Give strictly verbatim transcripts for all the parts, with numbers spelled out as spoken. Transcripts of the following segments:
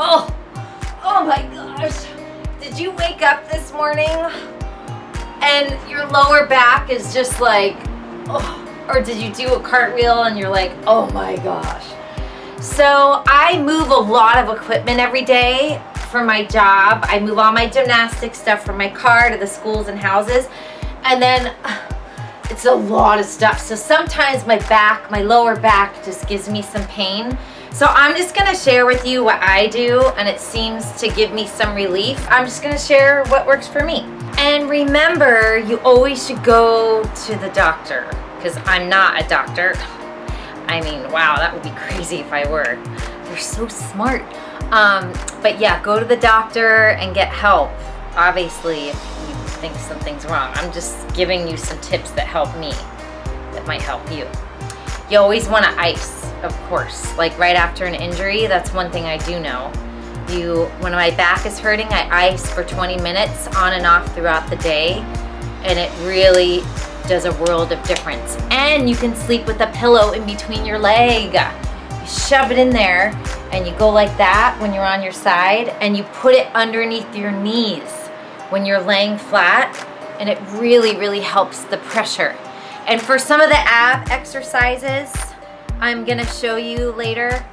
Oh, oh my gosh. Did you wake up this morning and your lower back is just like, oh, or did you do a cartwheel and you're like, oh my gosh. So I move a lot of equipment every day for my job. I move all my gymnastic stuff from my car to the schools and houses. And then it's a lot of stuff. So sometimes my back, my lower back just gives me some pain. So I'm just gonna share with you what I do, and it seems to give me some relief. I'm just gonna share what works for me. And remember, you always should go to the doctor, because I'm not a doctor. I mean, wow, that would be crazy if I were. They're so smart. Um, but yeah, go to the doctor and get help, obviously, if you think something's wrong. I'm just giving you some tips that help me, that might help you. You always wanna ice, of course, like right after an injury. That's one thing I do know. You, when my back is hurting, I ice for twenty minutes on and off throughout the day, and it really does a world of difference. And you can sleep with a pillow in between your leg. You shove it in there and you go like that when you're on your side, and you put it underneath your knees when you're laying flat, and it really, really helps the pressure. And for some of the ab exercises, I'm gonna show you later.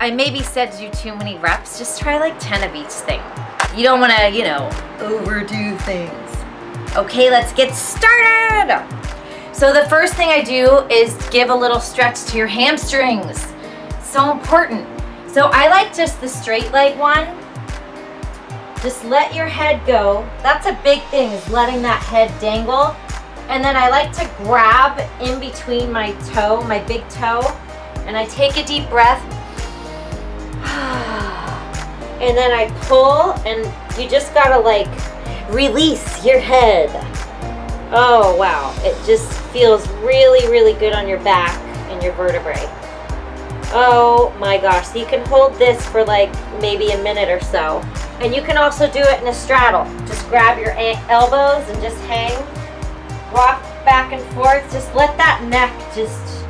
I maybe said to do too many reps. Just try like ten of each thing. You don't wanna, you know, overdo things. Okay, let's get started. So the first thing I do is give a little stretch to your hamstrings. So important. So I like just the straight leg one. Just let your head go. That's a big thing, is letting that head dangle. And then I like to grab in between my toe, my big toe, and I take a deep breath. And then I pull, and you just gotta like release your head. Oh wow, it just feels really, really good on your back and your vertebrae. Oh my gosh, so you can hold this for like maybe a minute or so. And you can also do it in a straddle. Just grab your elbows and just hang. Walk back and forth. Just let that neck just,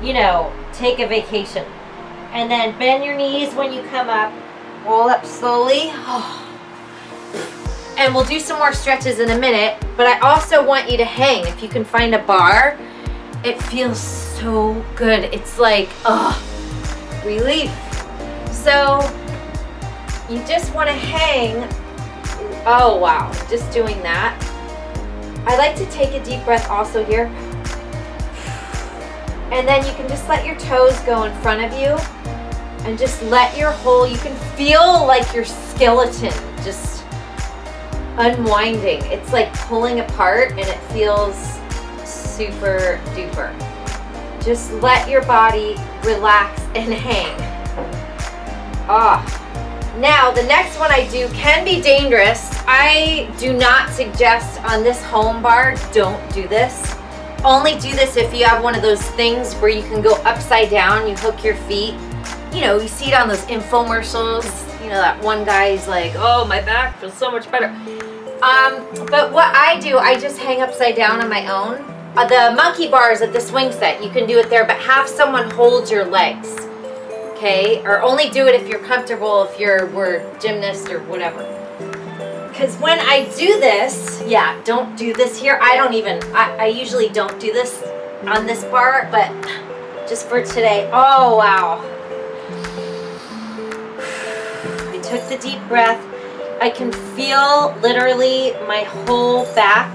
you know, take a vacation. And then bend your knees when you come up. Roll up slowly. Oh. And we'll do some more stretches in a minute, but I also want you to hang. If you can find a bar, it feels so good. It's like, oh, relief. So you just want to hang. Oh, wow. Just doing that. I like to take a deep breath also here. And then you can just let your toes go in front of you and just let your whole, you can feel like your skeleton just unwinding. It's like pulling apart, and it feels super duper. Just let your body relax and hang. Ah. Oh. Now, the next one I do can be dangerous. I do not suggest on this home bar, don't do this. Only do this if you have one of those things where you can go upside down, you hook your feet. You know, you see it on those infomercials. You know, that one guy's like, oh, my back feels so much better. Um, but what I do, I just hang upside down on my own. Uh, the monkey bars at the swing set, you can do it there, but have someone hold your legs. Okay, or only do it if you're comfortable, if you're were a gymnast or whatever. Because when I do this, yeah, don't do this here. I don't even, I, I usually don't do this on this bar, but just for today. Oh, wow. I took the deep breath. I can feel literally my whole back.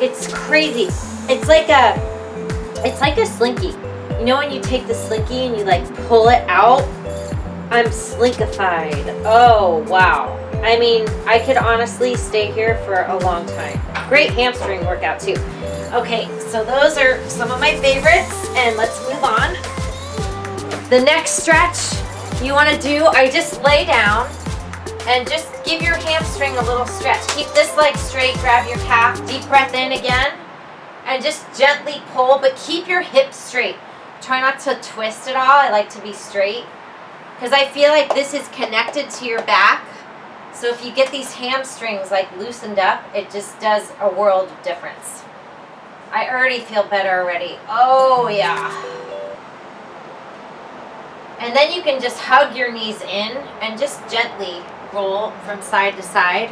It's crazy. It's like a, it's like a slinky. You know when you take the slinky and you like pull it out? I'm slinkified. Oh, wow. I mean, I could honestly stay here for a long time. Great hamstring workout too. Okay, so those are some of my favorites, and let's move on. The next stretch you wanna do, I just lay down and just give your hamstring a little stretch. Keep this leg straight, grab your calf, deep breath in again, and just gently pull, but keep your hips straight. Try not to twist at all. I like to be straight because I feel like this is connected to your back. So if you get these hamstrings like loosened up, it just does a world of difference. I already feel better already. Oh yeah. And then you can just hug your knees in and just gently roll from side to side.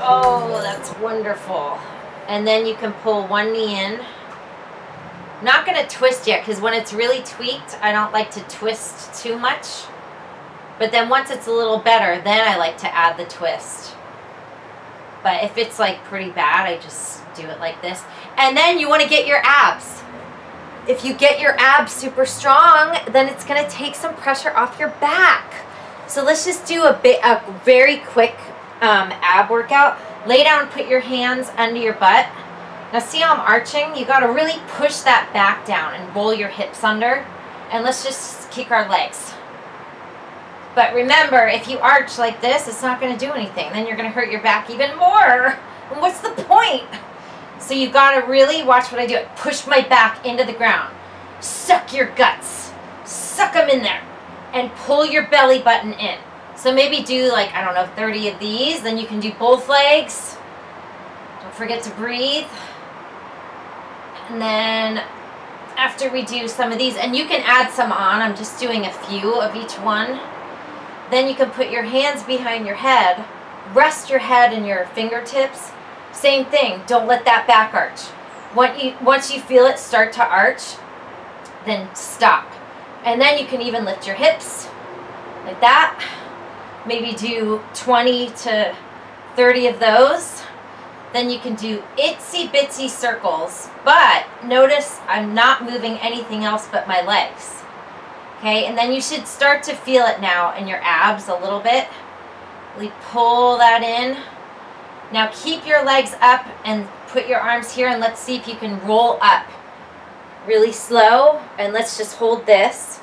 Oh, that's wonderful. And then you can pull one knee in. I'm not going to twist yet because when it's really tweaked, I don't like to twist too much. But then once it's a little better, then I like to add the twist. But if it's like pretty bad, I just do it like this. And then you want to get your abs. If you get your abs super strong, then it's going to take some pressure off your back. So let's just do a bit, a very quick um, ab workout. Lay down and put your hands under your butt. Now see how I'm arching? You got to really push that back down and roll your hips under. And let's just kick our legs. But remember, if you arch like this, it's not going to do anything. Then you're going to hurt your back even more. And what's the point? So you got to really watch what I do. I push my back into the ground. Suck your guts. Suck them in there. And pull your belly button in. So maybe do like, I don't know, thirty of these. Then you can do both legs. Don't forget to breathe. And then after we do some of these, and you can add some on. I'm just doing a few of each one. Then you can put your hands behind your head. Rest your head and your fingertips. Same thing, don't let that back arch. Once you, once you feel it start to arch, then stop. And then you can even lift your hips like that. Maybe do twenty to thirty of those. Then you can do itsy bitsy circles, but notice I'm not moving anything else but my legs. Okay, and then you should start to feel it now in your abs a little bit. Really pull that in. Now keep your legs up and put your arms here, and let's see if you can roll up really slow, and let's just hold this.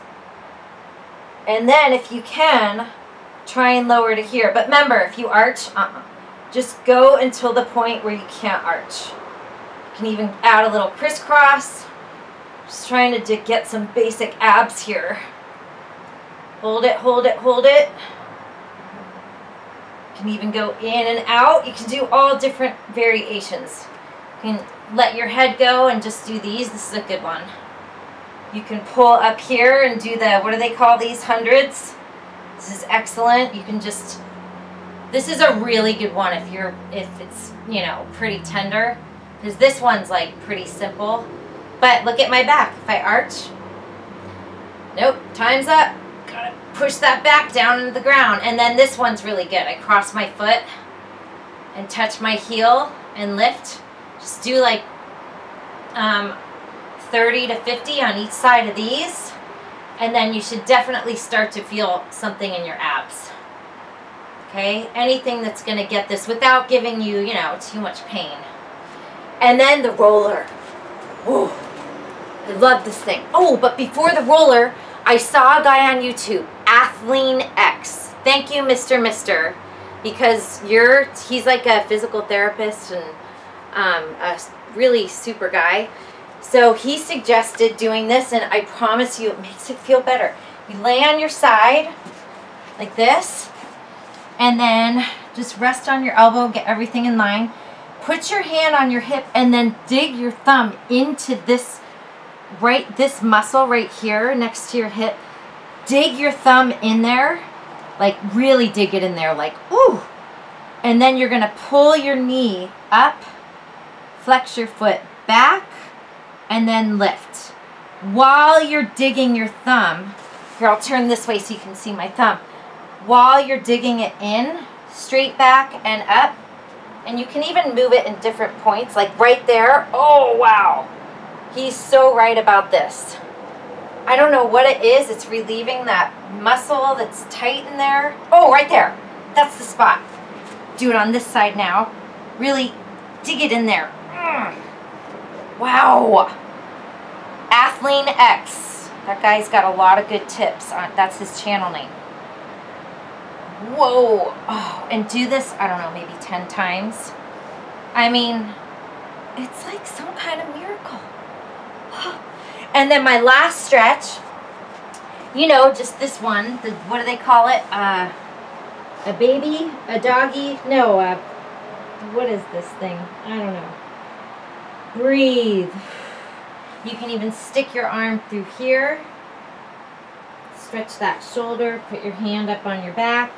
And then if you can, try and lower to here. But remember, if you arch, uh-uh. just go until the point where you can't arch. You can even add a little crisscross. Just trying to get some basic abs here. Hold it, hold it, hold it. You can even go in and out. You can do all different variations. You can let your head go and just do these. This is a good one. You can pull up here and do the, what do they call these, hundreds? This is excellent. You can just, this is a really good one if you're, if it's, you know, pretty tender. Because this one's like pretty simple. But look at my back. If I arch, nope, time's up. Got it. Push that back down into the ground. And then this one's really good. I cross my foot and touch my heel and lift. Just do like um, thirty to fifty on each side of these. And then you should definitely start to feel something in your abs. Okay, anything that's going to get this without giving you, you know, too much pain. And then the roller. Ooh, I love this thing. Oh, but before the roller, I saw a guy on YouTube, Athlean-X. Thank you, Mister Mister, because you're, he's like a physical therapist and um, a really super guy. So he suggested doing this, and I promise you it makes it feel better. You lay on your side like this, and then just rest on your elbow, get everything in line. Put your hand on your hip, and then dig your thumb into this right this muscle right here next to your hip. Dig your thumb in there, like really dig it in there, like ooh. And then you're gonna pull your knee up, flex your foot back, and then lift while you're digging your thumb. Here, I'll turn this way so you can see my thumb. While you're digging it in, straight back and up. And you can even move it in different points, like right there. Oh wow, he's so right about this. I don't know what it is. It's relieving that muscle that's tight in there. Oh, right there. That's the spot. Do it on this side now. Really dig it in there. Mm. Wow. Athlean-X. That guy's got a lot of good tips. On, that's his channel name. Whoa. Oh, and do this, I don't know, maybe ten times. I mean, it's like some kind of miracle. And then my last stretch, you know, just this one, the, what do they call it? Uh, a baby, a doggy, no, uh, what is this thing? I don't know. Breathe. You can even stick your arm through here Stretch that shoulder, put your hand up on your back.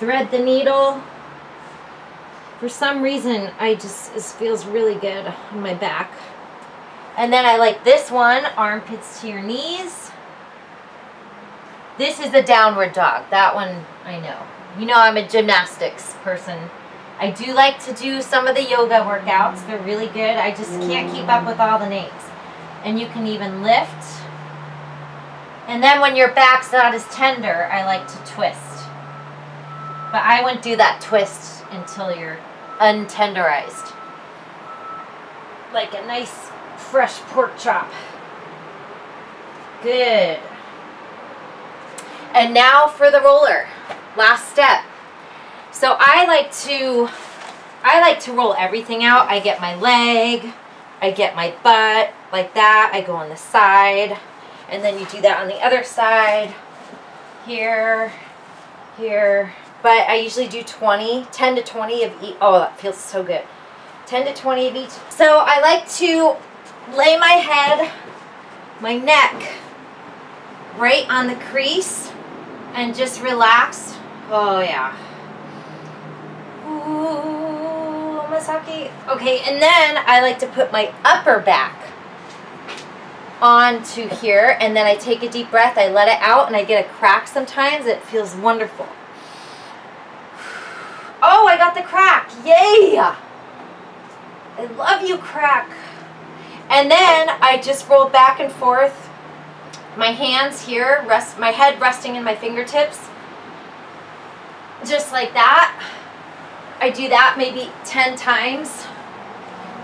Thread the needle. For some reason, I just, this feels really good on my back. And then I like this one, armpits to your knees. This is the downward dog. That one, I know. You know I'm a gymnastics person. I do like to do some of the yoga workouts. They're really good. I just can't keep up with all the names. And you can even lift. And then when your back's not as tender, I like to twist. But I wouldn't do that twist until you're untenderized. Like a nice fresh pork chop. Good. And now for the roller. Last step. So I like to, I like to roll everything out. I get my leg, I get my butt, like that. I go on the side, and then you do that on the other side, here, here. But I usually do twenty, ten to twenty of each. Oh, that feels so good. ten to twenty of each. So I like to lay my head, my neck, right on the crease, and just relax. Oh yeah. Ooh, Masaki. Okay, and then I like to put my upper back onto here, and then I take a deep breath, I let it out, and I get a crack sometimes. It feels wonderful. Oh, I got the crack. Yay! I love you, crack. And then I just roll back and forth, my hands here, rest, my head resting in my fingertips, just like that. I do that maybe ten times,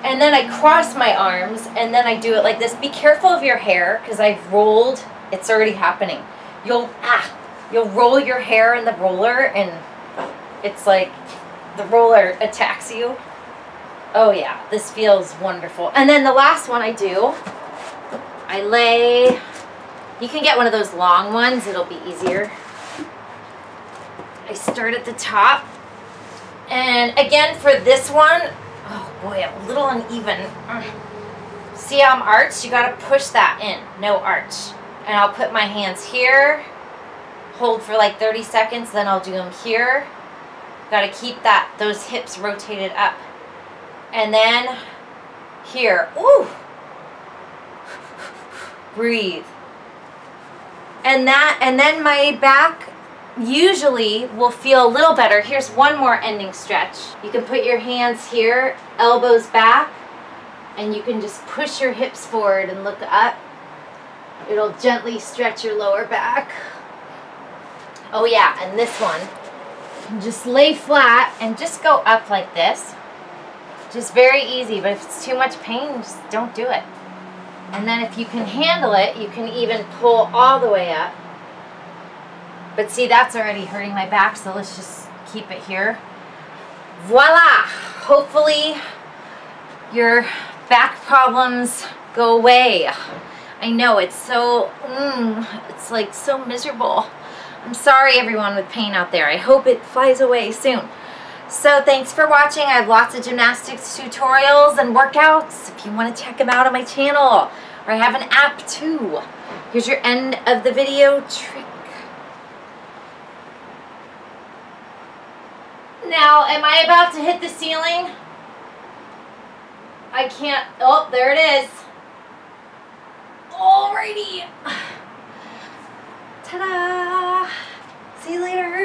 and then I cross my arms, and then I do it like this. Be careful of your hair, because I've rolled, it's already happening. You'll, ah, you'll roll your hair in the roller, and it's like the roller attacks you. Oh yeah, this feels wonderful. And then the last one I do, I lay, you can get one of those long ones, it'll be easier. I start at the top. And again, for this one, oh boy, I'm a little uneven. See how I'm arched? You gotta push that in, no arch. And I'll put my hands here, hold for like thirty seconds, then I'll do them here. Gotta keep that, those hips rotated up. And then here, ooh, breathe. And that, and then my back usually will feel a little better. Here's one more ending stretch. You can put your hands here, elbows back, and you can just push your hips forward and look up. It'll gently stretch your lower back. Oh yeah, and this one, just lay flat and just go up like this. Just very easy, but if it's too much pain, just don't do it. And then if you can handle it, you can even pull all the way up. But see, that's already hurting my back, so let's just keep it here. Voila! Hopefully your back problems go away. I know, it's so, mm, it's like so miserable. I'm sorry everyone with pain out there. I hope it flies away soon. So thanks for watching. I have lots of gymnastics tutorials and workouts if you want to check them out on my channel. Or I have an app too. Here's your end of the video trick. Now, am I about to hit the ceiling? I can't, oh, there it is. Alrighty. Ta-da. See you later.